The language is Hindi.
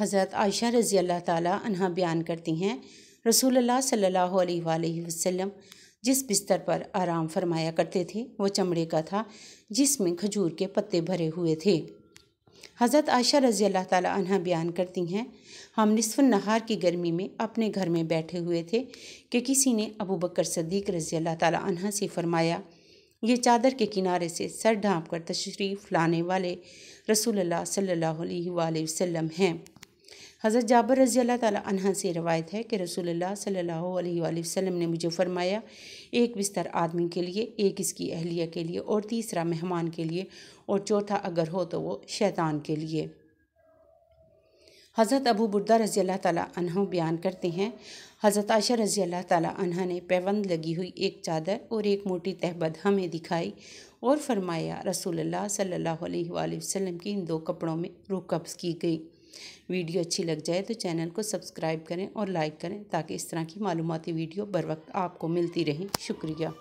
हज़रत आयशा रज़ी अल्लाह ताला अन्हा बयान करती हैं, रसूलुल्लाह सल्लल्लाहु अलैहि वसल्लम जिस बिस्तर पर आराम फरमाया करते थे वो चमड़े का था जिसमें खजूर के पत्ते भरे हुए थे। हज़रत आयशा रज़ी अल्लाह ताला अन्हा बयान करती हैं, हम निस्फ़ुन नहार की गर्मी में अपने घर में बैठे हुए थे कि किसी ने अबू बकर सिद्दीक रज़ी अल्लाह ताला अन्हा से फ़रमाया, ये चादर के किनारे से सर ढाँपकर तशरीफ़ लाने वाले रसूलुल्लाह सल्लल्लाहु अलैहि वसल्लम हैं। हज़रत जाबर रज़ी अल्लाह ताला अन्हा से रवायत है कि रसूलुल्लाह सल्लल्लाहु अलैहि वसल्लम ने मुझे फ़रमाया, एक बिस्तर आदमी के लिए, एक इसकी अहलिया के लिए और तीसरा मेहमान के लिए और चौथा अगर हो तो वो शैतान के लिए। हज़रत अबू बुर्दा रज़ी अल्लाह ताला अन्हा बयान करते हैं, हज़रत आयशा रज़ी अल्लाह ताला अन्हा ने पैबंद लगी हुई एक चादर और एक मोटी तहबद हमें दिखाई और फ़रमाया, रसूलुल्लाह सल्लल्लाहु अलैहि वसल्लम की इन दो कपड़ों में रुक़बस की गई। वीडियो अच्छी लग जाए तो चैनल को सब्सक्राइब करें और लाइक करें ताकि इस तरह की मालूमाती वीडियो बर वक्त आपको मिलती रहें। शुक्रिया।